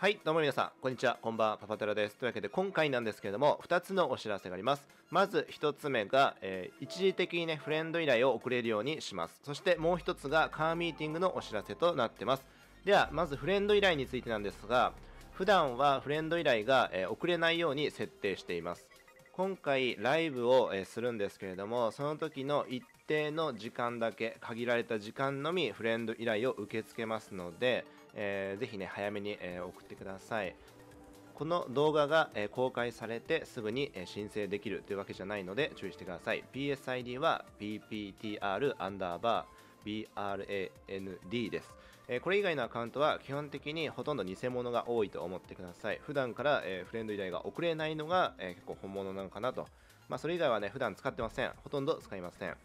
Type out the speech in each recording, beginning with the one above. はい、どうも皆さん、こんにちは、こんばんは、パパテラです。というわけで、今回なんですけれども、2つのお知らせがあります。まず1つ目が、一時的にね、フレンド依頼を送れるようにします。そしてもう1つが、カーミーティングのお知らせとなってます。では、まずフレンド依頼についてなんですが、普段はフレンド依頼が、送れないように設定しています。今回、ライブを、するんですけれども、その時の一定の時間だけ、限られた時間のみ、フレンド依頼を受け付けますので、ぜひね早めに、送ってください。この動画が、公開されてすぐに、申請できるというわけじゃないので注意してください。PSID は PPTR_BRAND です。これ以外のアカウントは基本的にほとんど偽物が多いと思ってください。普段から、フレンド依頼が送れないのが、結構本物なのかなと。まあ、それ以外はね普段使ってません。ほとんど使いません。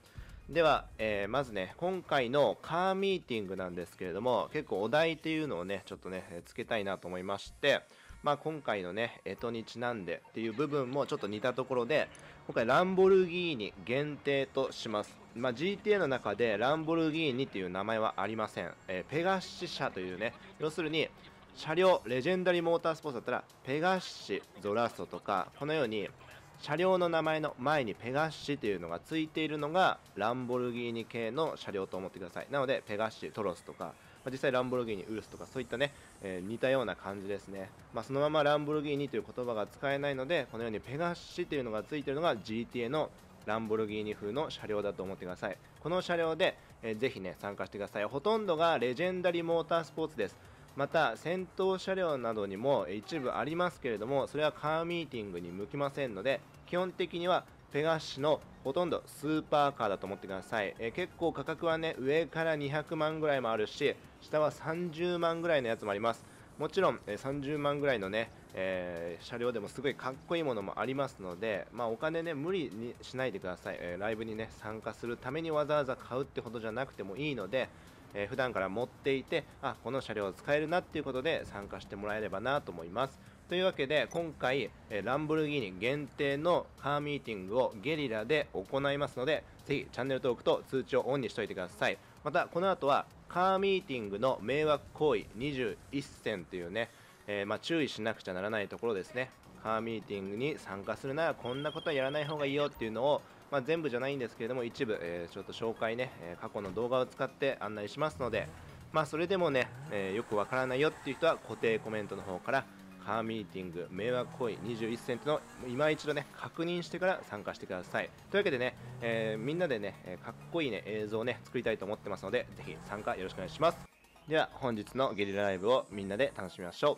では、まずね、今回のカーミーティングなんですけれども、結構お題っていうのをね、ちょっとね、つけたいなと思いまして、まあ今回のね、干支にちなんでっていう部分もちょっと似たところで、今回ランボルギーニ限定とします。まあ GTA の中でランボルギーニっていう名前はありません。ペガッシ社というね、要するに、車両、レジェンダリーモータースポーツだったら、ペガッシ、ゾラストとか、このように、車両の名前の前にペガッシというのがついているのがランボルギーニ系の車両と思ってください。なのでペガッシトロスとか、実際ランボルギーニウルスとかそういったね、似たような感じですね。まあ、そのままランボルギーニという言葉が使えないのでこのようにペガッシというのがついているのが GTA のランボルギーニ風の車両だと思ってください。この車両で、ぜひね参加してください。ほとんどがレジェンダリーモータースポーツです。また戦闘車両などにも一部ありますけれどもそれはカーミーティングに向きませんので基本的にはペガッシのほとんどスーパーカーだと思ってください。結構価格はね上から200万ぐらいもあるし下は30万ぐらいのやつもあります。もちろん30万ぐらいのね、車両でもすごいかっこいいものもありますので、まあ、お金ね無理にしないでください。ライブにね参加するためにわざわざ買うってほどじゃなくてもいいので普段から持っていてあこの車両を使えるなっていうことで参加してもらえればなと思います。というわけで今回ランボルギーニ限定のカーミーティングをゲリラで行いますのでぜひチャンネル登録と通知をオンにしておいてください。またこの後はカーミーティングの迷惑行為21選というね、まあ、注意しなくちゃならないところですね。カーミーティングに参加するならこんなことはやらない方がいいよっていうのをまあ全部じゃないんですけれども一部、ちょっと紹介ね、過去の動画を使って案内しますので、まあ、それでもね、よくわからないよっていう人は固定コメントの方からカーミーティング迷惑行為21選というのを今一度ね確認してから参加してください。というわけでね、みんなでねかっこいいね映像をね作りたいと思ってますのでぜひ参加よろしくお願いします。では本日のゲリラライブをみんなで楽しみましょう。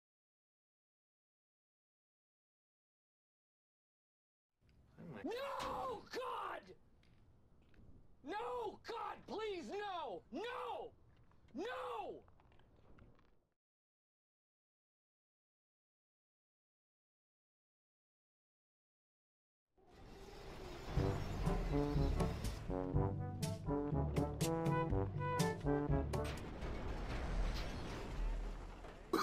No, God! No, God, please, no! No! No!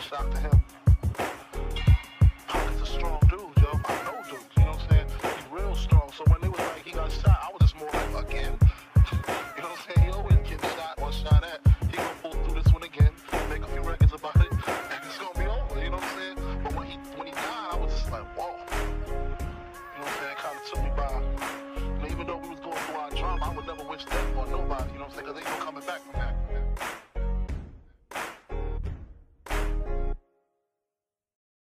Shout to him.